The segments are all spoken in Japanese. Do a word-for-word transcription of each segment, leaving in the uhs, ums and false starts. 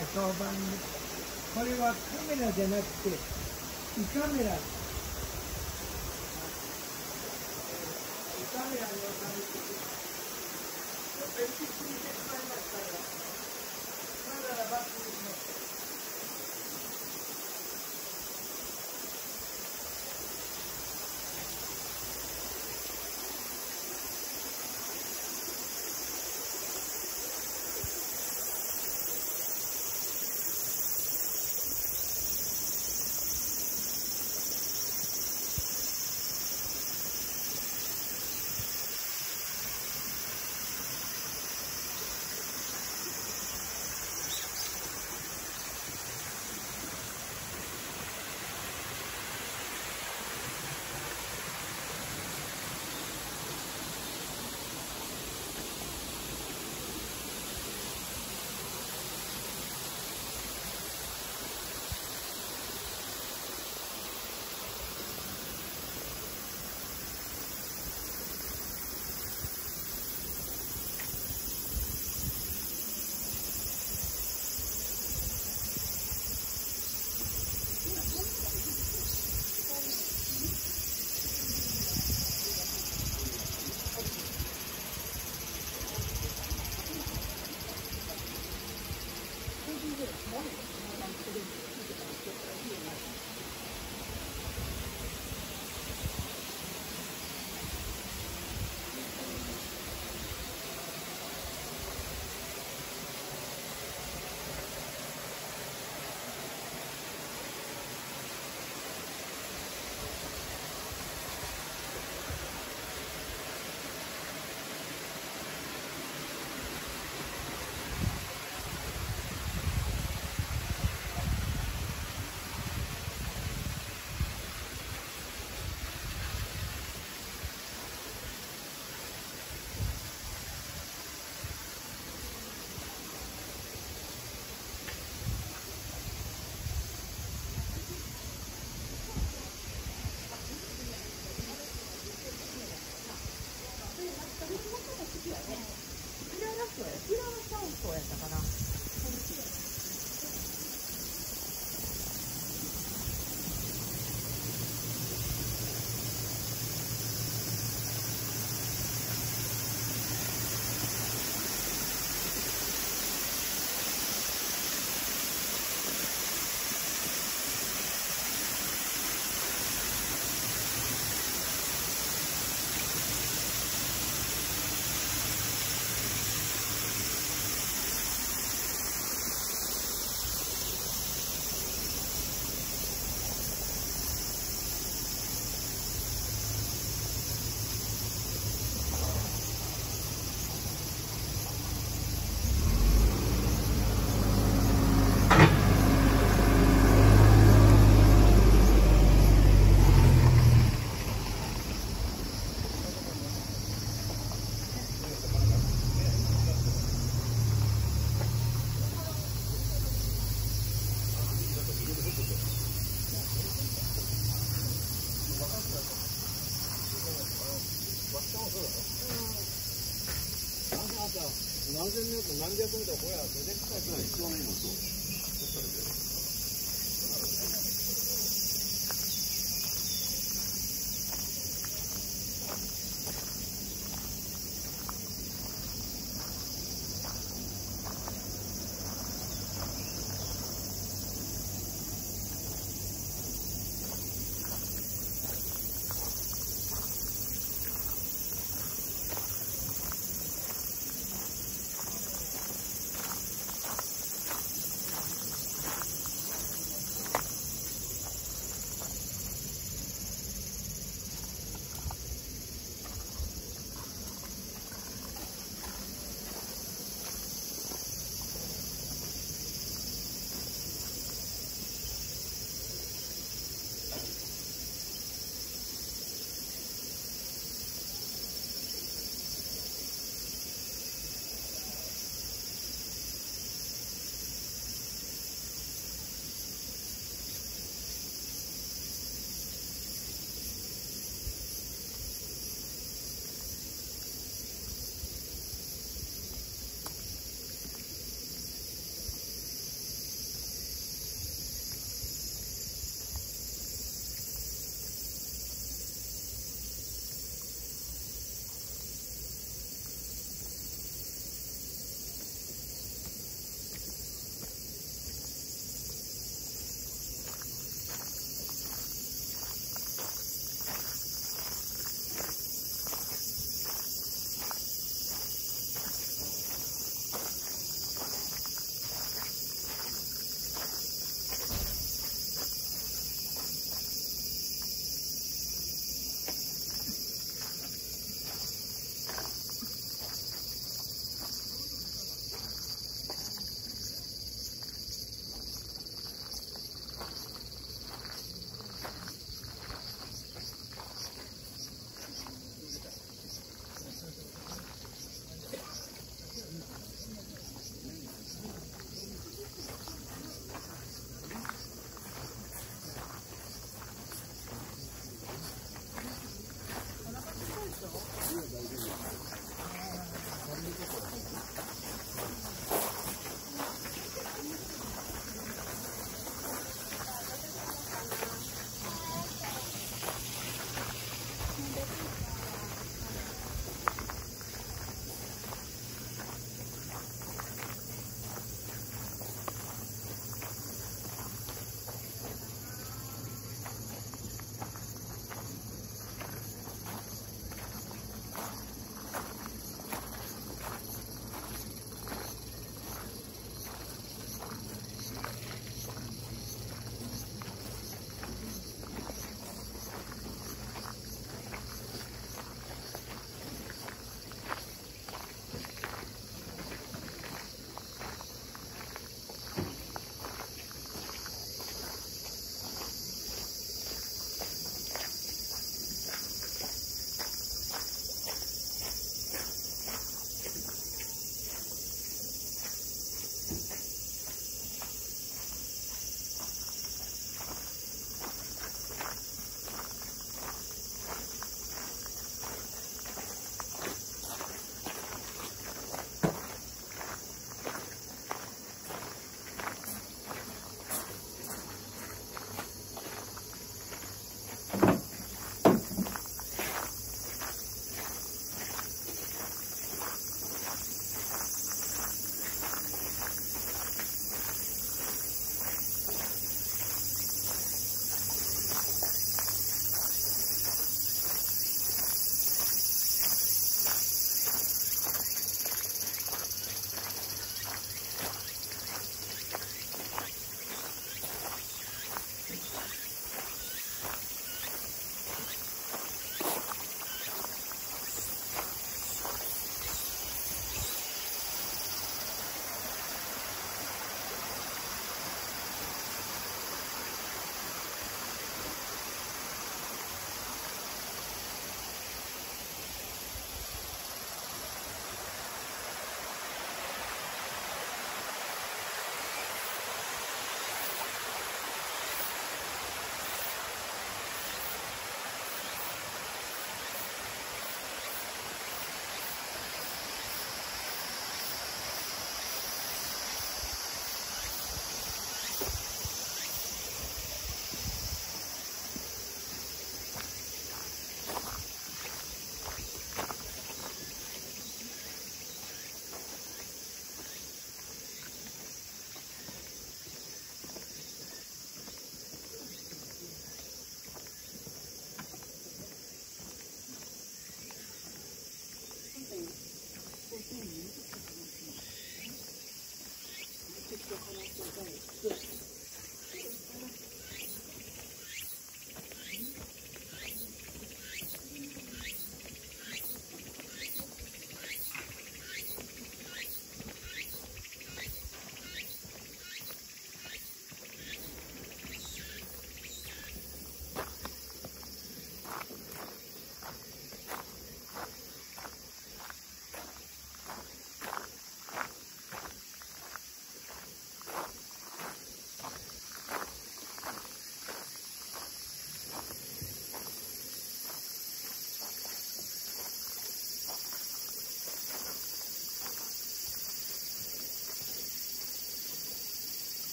が評判です。これはカメラじゃなくて胃カメラ、胃カメラのためにちょっと行き過ぎてしまいましたが、まだバックにしました。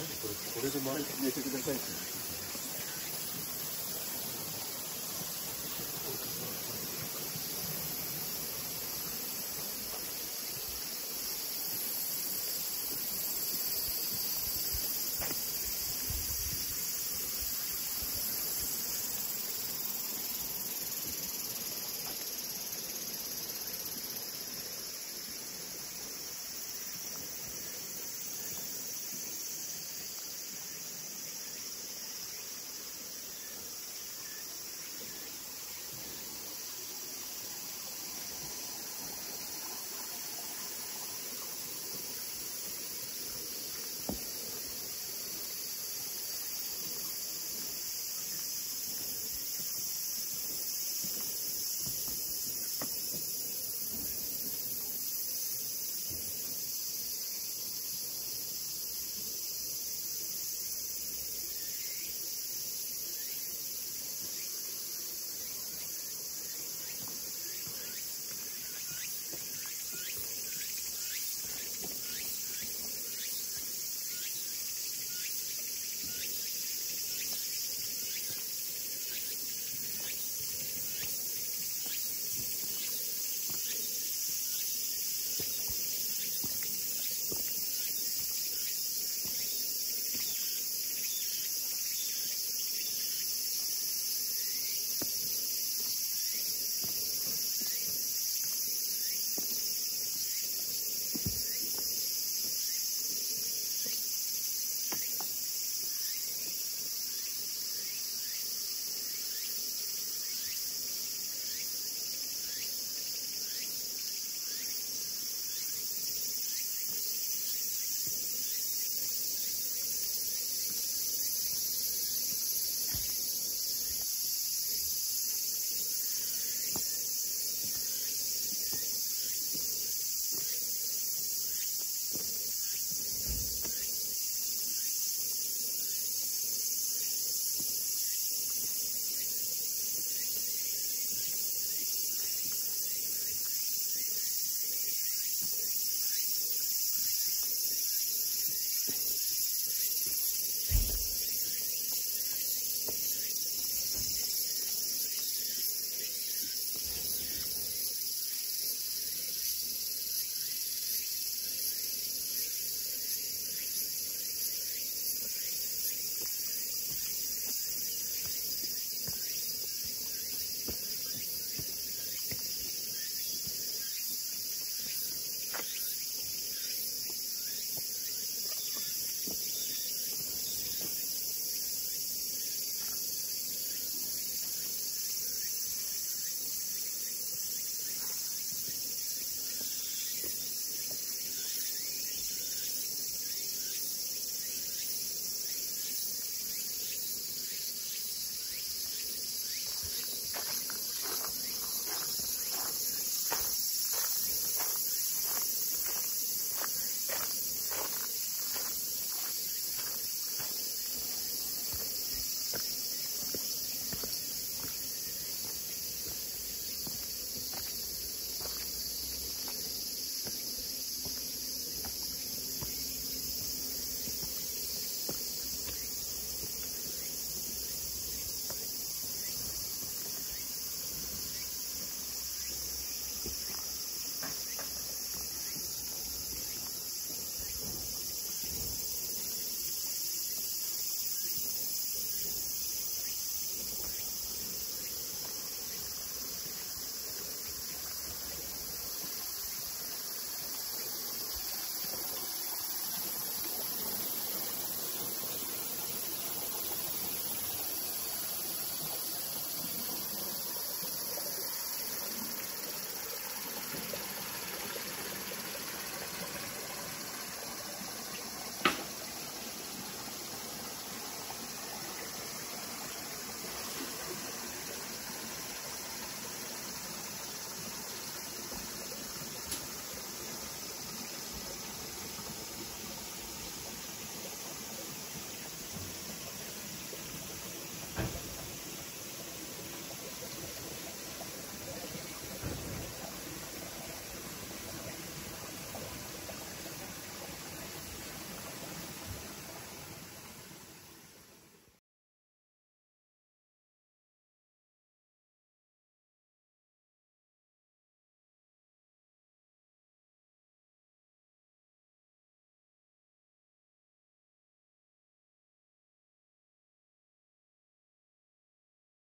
これで巻いてくださいって。